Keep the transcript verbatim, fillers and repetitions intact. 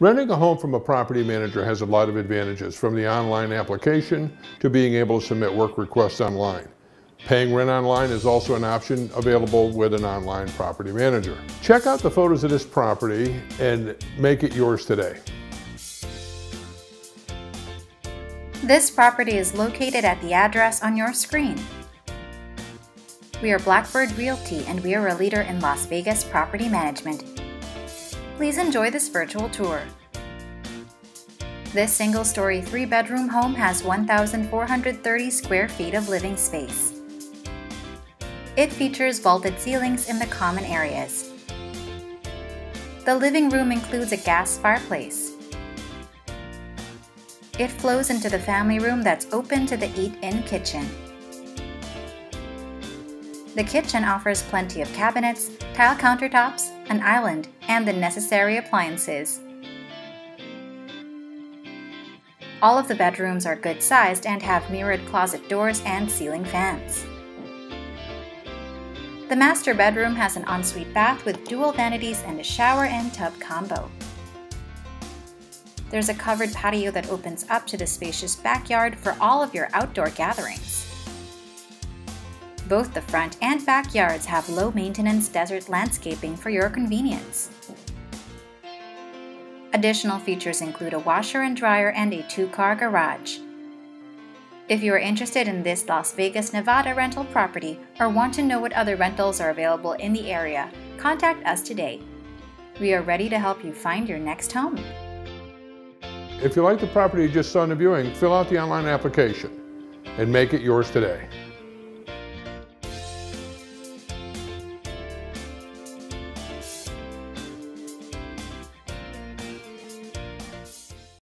Renting a home from a property manager has a lot of advantages, from the online application to being able to submit work requests online. Paying rent online is also an option available with an online property manager. Check out the photos of this property and make it yours today. This property is located at the address on your screen. We are Blackbird Realty, and we are a leader in Las Vegas property management. Please enjoy this virtual tour. This single-story three-bedroom home has one thousand four hundred thirty square feet of living space. It features vaulted ceilings in the common areas. The living room includes a gas fireplace. It flows into the family room that's open to the eat-in kitchen. The kitchen offers plenty of cabinets, tile countertops, an island, and the necessary appliances. All of the bedrooms are good-sized and have mirrored closet doors and ceiling fans. The master bedroom has an ensuite bath with dual vanities and a shower and tub combo. There's a covered patio that opens up to the spacious backyard for all of your outdoor gatherings. Both the front and backyards have low-maintenance desert landscaping for your convenience. Additional features include a washer and dryer and a two-car garage. If you are interested in this Las Vegas, Nevada rental property or want to know what other rentals are available in the area, contact us today. We are ready to help you find your next home. If you like the property you just saw in the viewing, fill out the online application and make it yours today.